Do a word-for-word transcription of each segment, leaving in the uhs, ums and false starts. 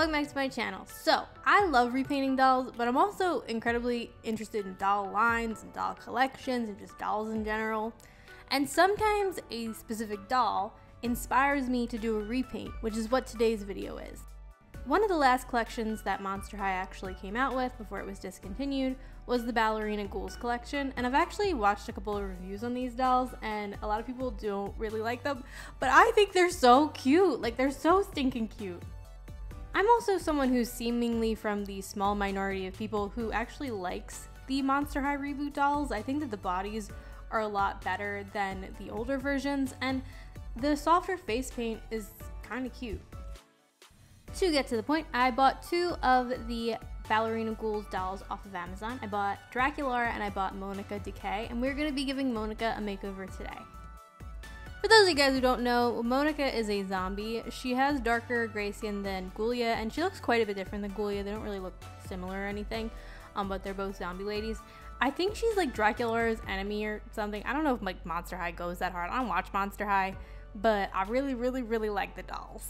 Welcome back to my channel. So, I love repainting dolls, but I'm also incredibly interested in doll lines and doll collections and just dolls in general. And sometimes a specific doll inspires me to do a repaint, which is what today's video is. One of the last collections that Monster High actually came out with before it was discontinued was the Ballerina Ghouls collection, and I've actually watched a couple of reviews on these dolls, and a lot of people don't really like them, but I think they're so cute. Like, they're so stinking cute. I'm also someone who's seemingly from the small minority of people who actually likes the Monster High reboot dolls. I think that the bodies are a lot better than the older versions, and the softer face paint is kind of cute. To get to the point, I bought two of the Ballerina Ghouls dolls off of Amazon. I bought Draculaura and I bought Moanica D'Kay, and we're going to be giving Moanica a makeover today. For those of you guys who don't know, Moanica is a zombie. She has darker gray skin than Ghoulia, and she looks quite a bit different than Ghoulia. They don't really look similar or anything, um, but they're both zombie ladies. I think she's like Draculaura's enemy or something. I don't know if like Monster High goes that hard. I don't watch Monster High, but I really, really, really like the dolls.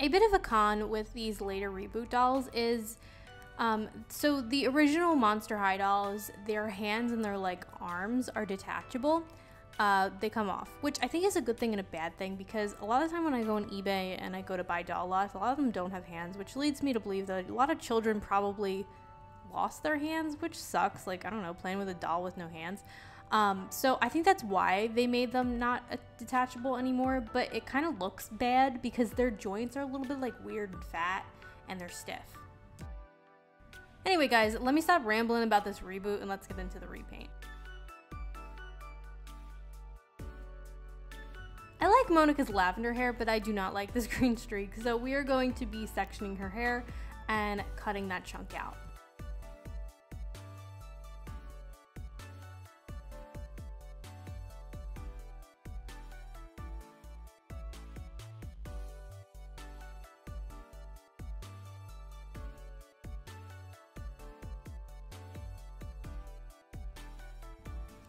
A bit of a con with these later reboot dolls is, um, so the original Monster High dolls, their hands and their like arms are detachable. Uh, they come off, which I think is a good thing and a bad thing, because a lot of the time when I go on eBay and I go to buy doll lots, a lot of them don't have hands, which leads me to believe that a lot of children probably lost their hands, which sucks. Like, I don't know, playing with a doll with no hands. Um, so I think that's why they made them not uh, detachable anymore, but it kind of looks bad because their joints are a little bit like weird and fat and they're stiff. Anyway guys, let me stop rambling about this reboot and let's get into the repaint. I like Moanica's lavender hair, but I do not like this green streak, so we are going to be sectioning her hair and cutting that chunk out.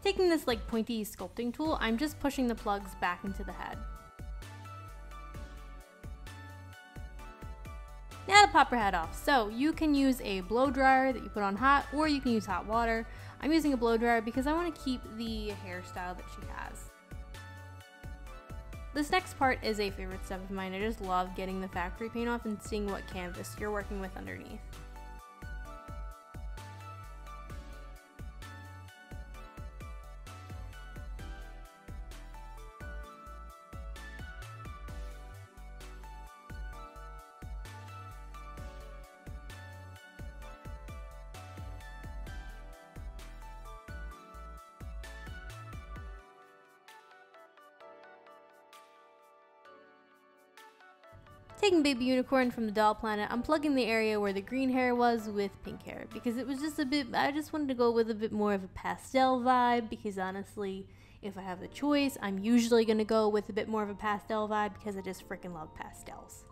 Taking this like pointy sculpting tool, I'm just pushing the plugs back into the head. Now to pop her head off. So you can use a blow dryer that you put on hot, or you can use hot water. I'm using a blow dryer because I want to keep the hairstyle that she has. This next part is a favorite step of mine. I just love getting the factory paint off and seeing what canvas you're working with underneath. Taking Baby Unicorn from the Doll Planet, I'm plugging the area where the green hair was with pink hair, because it was just a bit, I just wanted to go with a bit more of a pastel vibe, because honestly, if I have the choice, I'm usually going to go with a bit more of a pastel vibe, because I just freaking love pastels.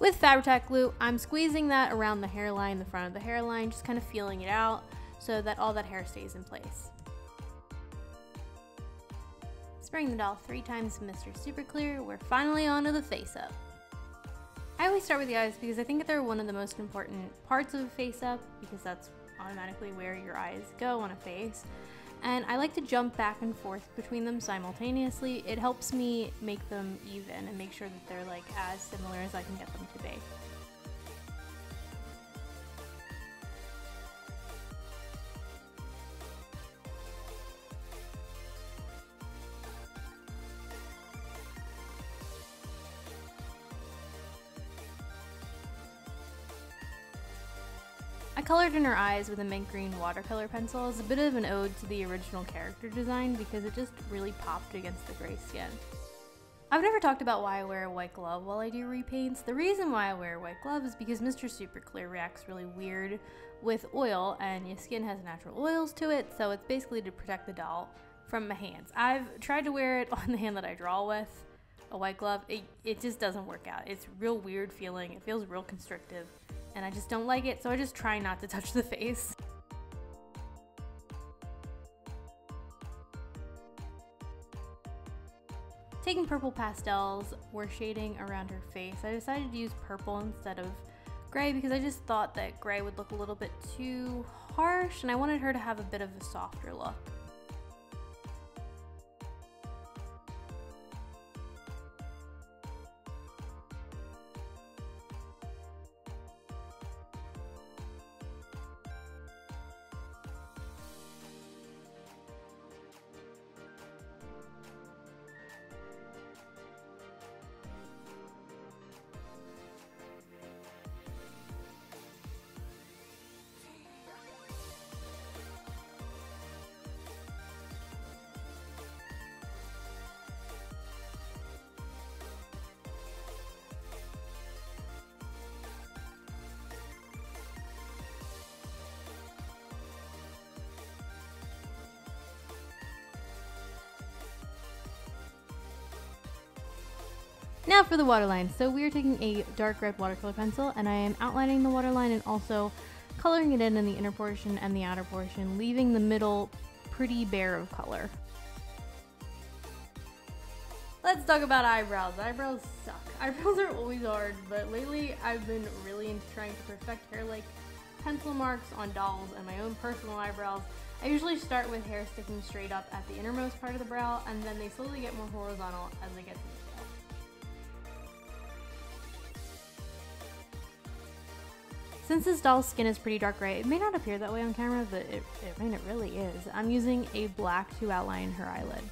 With Fabri-Tac glue, I'm squeezing that around the hairline, the front of the hairline, just kind of feeling it out so that all that hair stays in place. Spraying the doll three times with Mister Super Clear, we're finally onto the face up. I always start with the eyes because I think they're one of the most important parts of a face up, because that's automatically where your eyes go on a face. And I like to jump back and forth between them simultaneously. It helps me make them even and make sure that they're like as similar as I can get them to be. I colored in her eyes with a mint green watercolor pencil as a bit of an ode to the original character design because it just really popped against the gray skin. I've never talked about why I wear a white glove while I do repaints. The reason why I wear a white glove is because Mister Super Clear reacts really weird with oil, and your skin has natural oils to it, so it's basically to protect the doll from my hands. I've tried to wear it on the hand that I draw with, a white glove. It, it just doesn't work out. It's real weird feeling. It feels real constrictive, and I just don't like it, so I just try not to touch the face. Taking purple pastels were shading around her face. I decided to use purple instead of gray because I just thought that gray would look a little bit too harsh, and I wanted her to have a bit of a softer look. Now for the waterline. So we are taking a dark red watercolor pencil and I am outlining the waterline and also coloring it in in the inner portion and the outer portion, leaving the middle pretty bare of color. Let's talk about eyebrows. Eyebrows suck. Eyebrows are always hard, but lately I've been really into trying to perfect hair like pencil marks on dolls and my own personal eyebrows. I usually start with hair sticking straight up at the innermost part of the brow, and then they slowly get more horizontal as I get to the Since this doll's skin is pretty dark gray, it may not appear that way on camera, but it, it, I mean, it really is. I'm using a black to outline her eyelid.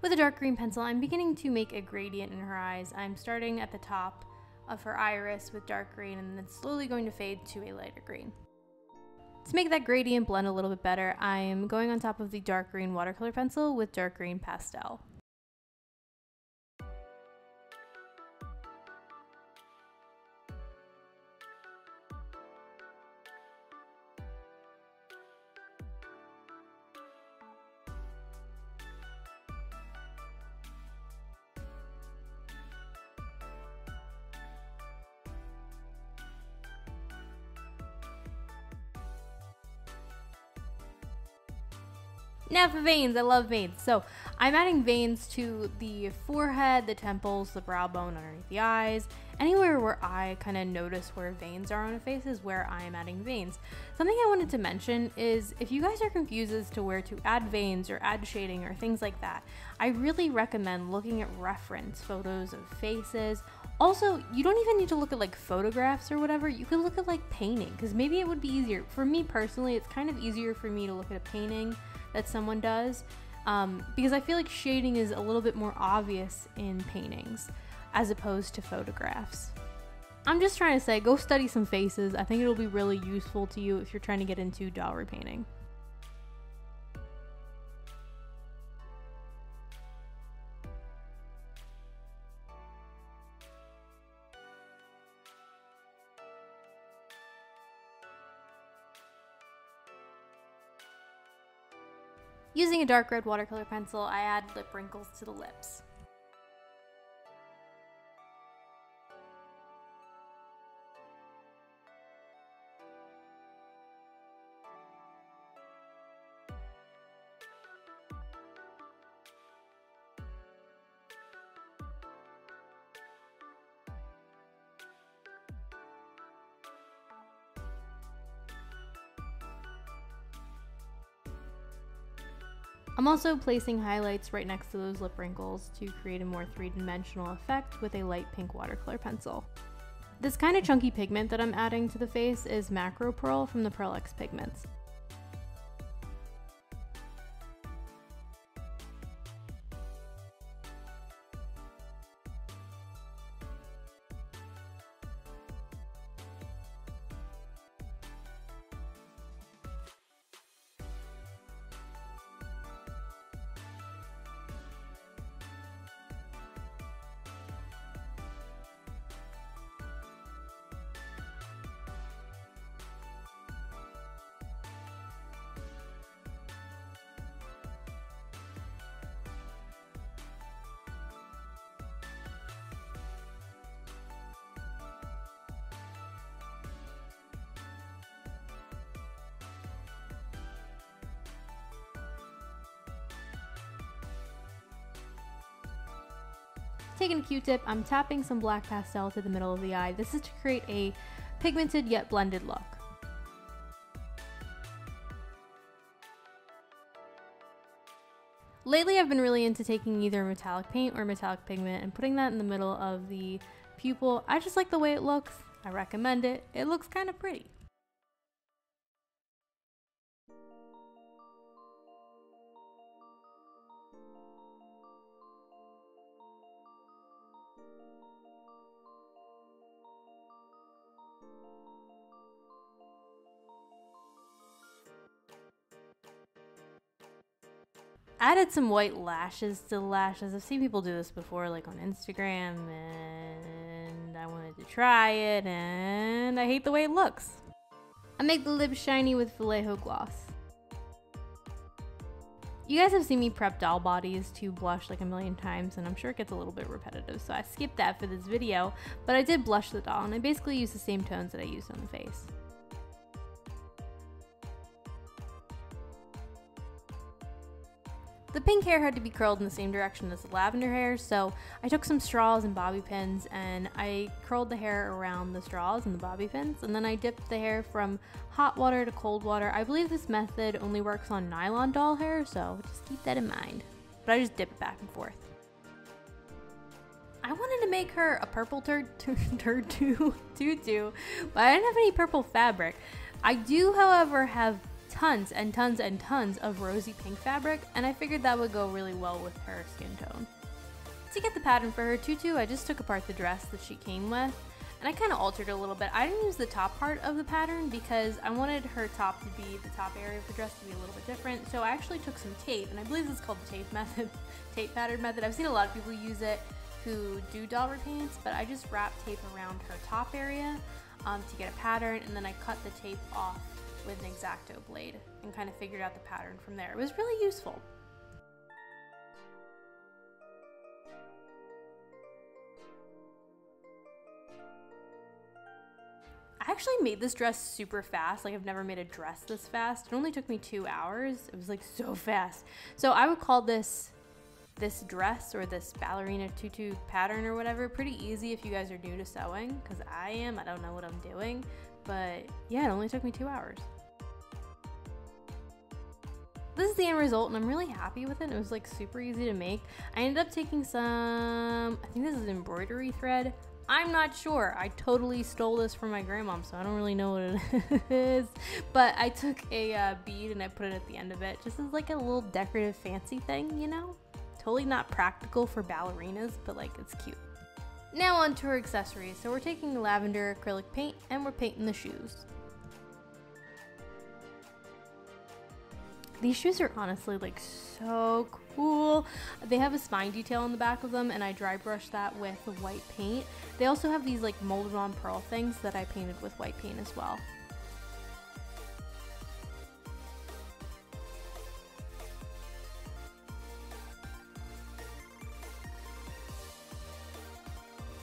With a dark green pencil, I'm beginning to make a gradient in her eyes. I'm starting at the top of her iris with dark green and then slowly going to fade to a lighter green. To make that gradient blend a little bit better, I'm going on top of the dark green watercolor pencil with dark green pastel. Now for veins, I love veins. So I'm adding veins to the forehead, the temples, the brow bone underneath the eyes. Anywhere where I kind of notice where veins are on a face is where I am adding veins. Something I wanted to mention is if you guys are confused as to where to add veins or add shading or things like that, I really recommend looking at reference photos of faces. Also, you don't even need to look at like photographs or whatever. You could look at like painting, because maybe it would be easier. For me personally, it's kind of easier for me to look at a painting that someone does, um, because I feel like shading is a little bit more obvious in paintings as opposed to photographs. I'm just trying to say, go study some faces. I think it'll be really useful to you if you're trying to get into doll repainting. Using a dark red watercolor pencil, I add lip wrinkles to the lips. I'm also placing highlights right next to those lip wrinkles to create a more three-dimensional effect with a light pink watercolor pencil. This kind of chunky pigment that I'm adding to the face is Macro Pearl from the Pearlex pigments. taking a Q-tip, I'm tapping some black pastel to the middle of the eye. This is to create a pigmented yet blended look. Lately, I've been really into taking either metallic paint or metallic pigment and putting that in the middle of the pupil. I just like the way it looks. I recommend it. It looks kind of pretty. Added some white lashes to the lashes. I've seen people do this before, like on Instagram, and I wanted to try it, and I hate the way it looks. I make the lips shiny with Vallejo Gloss. You guys have seen me prep doll bodies to blush like a million times, and I'm sure it gets a little bit repetitive, so I skipped that for this video, but I did blush the doll, and I basically used the same tones that I used on the face. The pink hair had to be curled in the same direction as the lavender hair, so I took some straws and bobby pins and I curled the hair around the straws and the bobby pins, and then I dipped the hair from hot water to cold water. I believe this method only works on nylon doll hair, so just keep that in mind. But I just dip it back and forth. I wanted to make her a purple tur tur tutu, tutu, but I didn't have any purple fabric. I do, however, have tons and tons and tons of rosy pink fabric, and I figured that would go really well with her skin tone. To get the pattern for her tutu, I just took apart the dress that she came with, and I kind of altered it a little bit. I didn't use the top part of the pattern because I wanted her top to be, the top area of the dress to be a little bit different, so I actually took some tape, and I believe this is called the tape method, tape pattern method. I've seen a lot of people use it who do doll repaints, but I just wrapped tape around her top area um, to get a pattern, and then I cut the tape off with an X-Acto blade and kind of figured out the pattern from there. It was really useful. I actually made this dress super fast. Like, I've never made a dress this fast. It only took me two hours. It was like so fast. So I would call this this dress or this ballerina tutu pattern or whatever pretty easy if you guys are new to sewing, because I am. I don't know what I'm doing. But yeah, it only took me two hours. This is the end result, and I'm really happy with it. It was like super easy to make. I ended up taking some, I think this is embroidery thread. I'm not sure. I totally stole this from my grandmom, so I don't really know what it is. But I took a uh, bead and I put it at the end of it, just as like a little decorative fancy thing, you know? Totally not practical for ballerinas, but like it's cute. Now on to her accessories. So we're taking lavender acrylic paint and we're painting the shoes. These shoes are honestly like so cool. They have a spine detail on the back of them, and I dry brushed that with white paint. They also have these like molded on pearl things that I painted with white paint as well.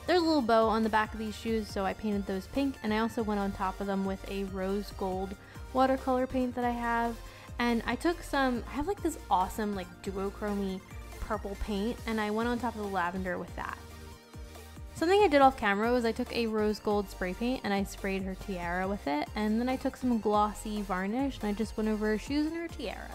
There's a little bow on the back of these shoes, so I painted those pink, and I also went on top of them with a rose gold watercolor paint that I have. And I took some, I have like this awesome like duochrome purple paint, and I went on top of the lavender with that. Something I did off camera was I took a rose gold spray paint and I sprayed her tiara with it, and then I took some glossy varnish and I just went over her shoes and her tiara.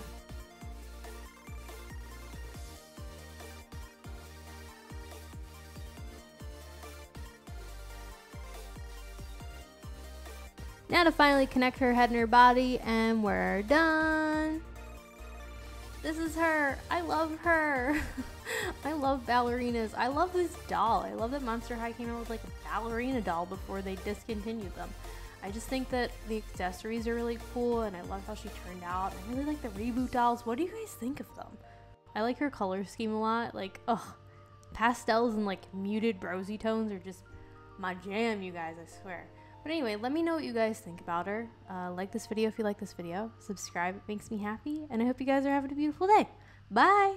Now to finally connect her head and her body, and we're done. This is her. I love her. I love ballerinas. I love this doll. I love that Monster High came out with like a ballerina doll before they discontinued them. I just think that the accessories are really cool, and I love how she turned out. I really like the reboot dolls. What do you guys think of them? I like her color scheme a lot. Like, ugh, pastels and like muted rosy tones are just my jam, you guys, I swear. But anyway, let me know what you guys think about her. Uh, like this video if you like this video. Subscribe, it makes me happy. And I hope you guys are having a beautiful day. Bye!